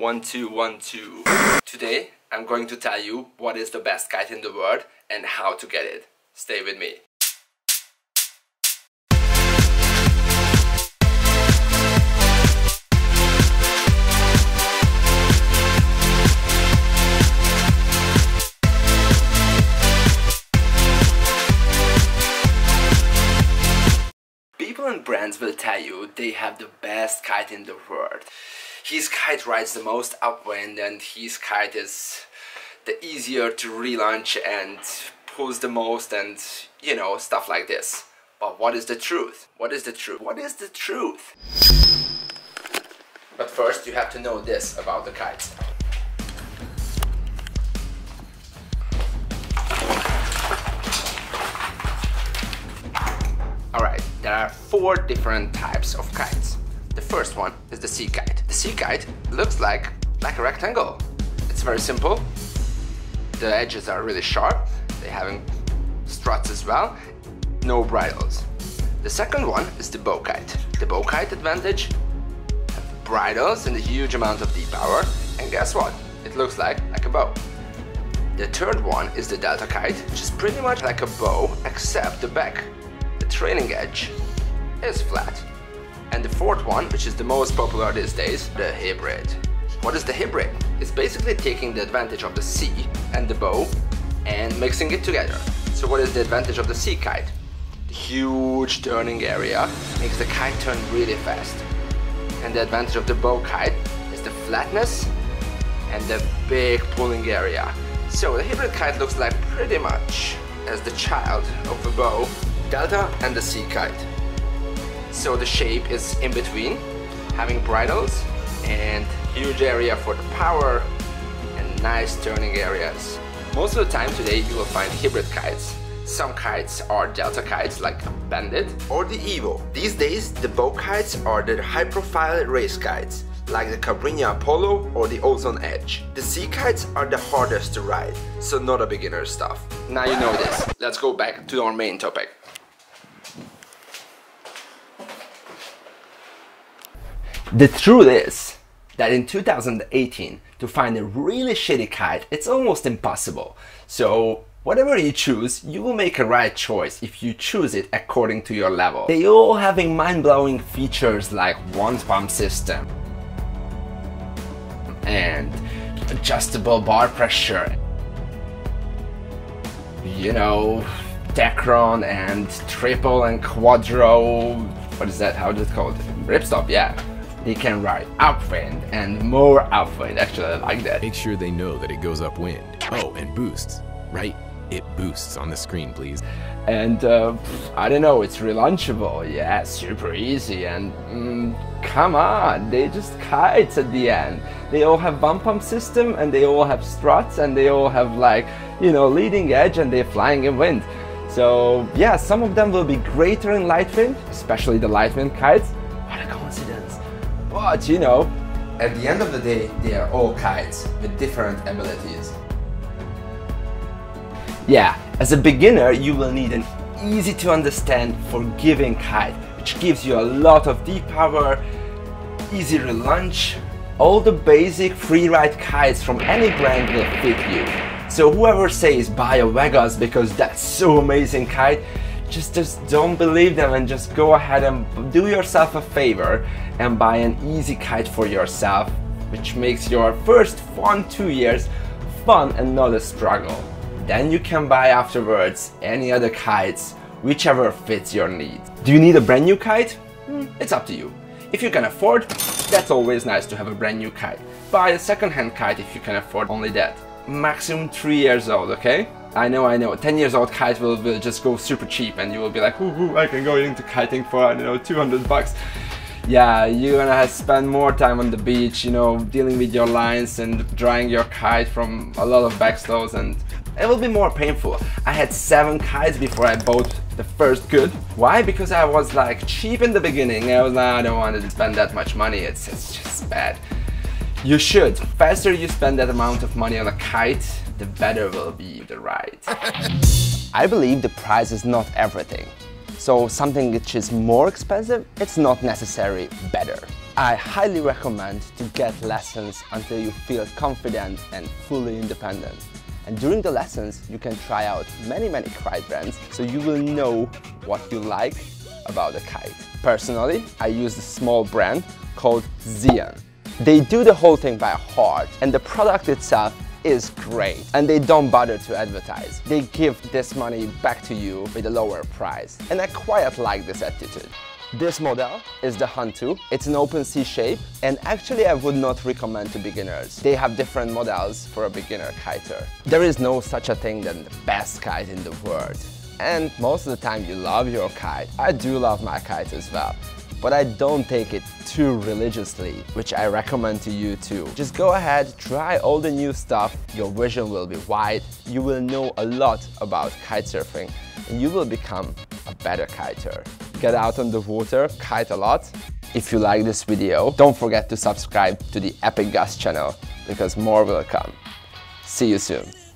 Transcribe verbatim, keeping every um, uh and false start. One, two, one, two. Today, I'm going to tell you what is the best kite in the world and how to get it. Stay with me. Brands will tell you they have the best kite in the world. His kite rides the most upwind and his kite is the easier to relaunch and pulls the most and, you know, stuff like this. But what is the truth? What is the truth? What is the truth? But first you have to know this about the kites. There are four different types of kites. The first one is the sea kite. The sea kite looks like, like a rectangle. It's very simple. The edges are really sharp. They have struts as well. No bridles. The second one is the bow kite. The bow kite advantage, bridles and a huge amount of D-power. And guess what? It looks like, like a bow. The third one is the delta kite, which is pretty much like a bow except the back. Trailing edge is flat. And the fourth one, which is the most popular these days, the hybrid. What is the hybrid? It's basically taking the advantage of the sea and the bow and mixing it together. So what is the advantage of the sea kite? The huge turning area makes the kite turn really fast. And the advantage of the bow kite is the flatness and the big pulling area. So the hybrid kite looks like pretty much as the child of the bow, delta and the sea kite. So the shape is in between, having bridles and huge area for the power and nice turning areas. Most of the time today you will find hybrid kites. Some kites are delta kites like Bandit or the Evo. These days the bow kites are the high profile race kites like the Cabrinha Apollo or the Ozone Edge. The sea kites are the hardest to ride, so not a beginner stuff. Now you know this. Let's go back to our main topic. The truth is that in two thousand eighteen, to find a really shitty kite, it's almost impossible. So whatever you choose, you will make a right choice if you choose it according to your level. They all having mind-blowing features like wand pump system and adjustable bar pressure, you know, Tacron and triple and quadro, what is that, how is it called? Ripstop, yeah. They can ride upwind and more upwind, actually I like that. Make sure they know that it goes upwind. Oh, and boosts, right? It boosts on the screen, please. And uh, I don't know, it's relaunchable, yeah, super easy and mm, come on, they just kites at the end. They all have bump pump system and they all have struts and they all have like, you know, leading edge and they're flying in wind. So yeah, some of them will be greater in light wind, especially the light wind kites. What a coincidence. But you know, at the end of the day, they are all kites with different abilities. Yeah, as a beginner, you will need an easy to understand, forgiving kite, which gives you a lot of D-power, easy relaunch. All the basic free ride kites from any brand will fit you. So whoever says buy a Wegas because that's so amazing kite, just, just don't believe them and just go ahead and do yourself a favor and buy an easy kite for yourself, which makes your first one, two years fun and not a struggle. Then you can buy afterwards any other kites, whichever fits your needs. Do you need a brand new kite? It's up to you. If you can afford, that's always nice to have a brand new kite. Buy a second-hand kite if you can afford only that. Maximum three years old, okay? I know, I know, ten years old kite will, will just go super cheap and you will be like, ooh, I can go into kiting for, I don't know, two hundred bucks. Yeah, you're gonna have to spend more time on the beach, you know, dealing with your lines and drying your kite from a lot of backslows, and it will be more painful. I had seven kites before I bought the first good. Why? Because I was like cheap in the beginning. I was like, I don't want to spend that much money. It's, it's just bad. You should. The faster you spend that amount of money on a kite, the better will be the ride. I believe the price is not everything. So something which is more expensive, it's not necessarily better. I highly recommend to get lessons until you feel confident and fully independent. And during the lessons, you can try out many, many kite brands, so you will know what you like about a kite. Personally, I use a small brand called Zian. They do the whole thing by heart, and the product itself is great, and they don't bother to advertise. They give this money back to you with a lower price, and I quite like this attitude. This model is the Huntu. It's an open C shape, and actually I would not recommend to beginners. They have different models for a beginner kiter. There is no such a thing than the best kite in the world. And most of the time you love your kite. I do love my kite as well, but I don't take it too religiously, which I recommend to you too. Just go ahead, try all the new stuff. Your vision will be wide. You will know a lot about kitesurfing, and you will become a better kiter. Get out on the water, kite a lot. If you like this video, don't forget to subscribe to the Epic Gus channel, because more will come. See you soon.